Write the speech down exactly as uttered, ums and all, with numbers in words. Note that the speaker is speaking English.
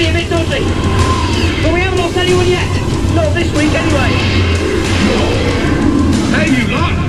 be a bit dodgy. But we haven't lost anyone yet. Not this week, anyway. Hey, you lot!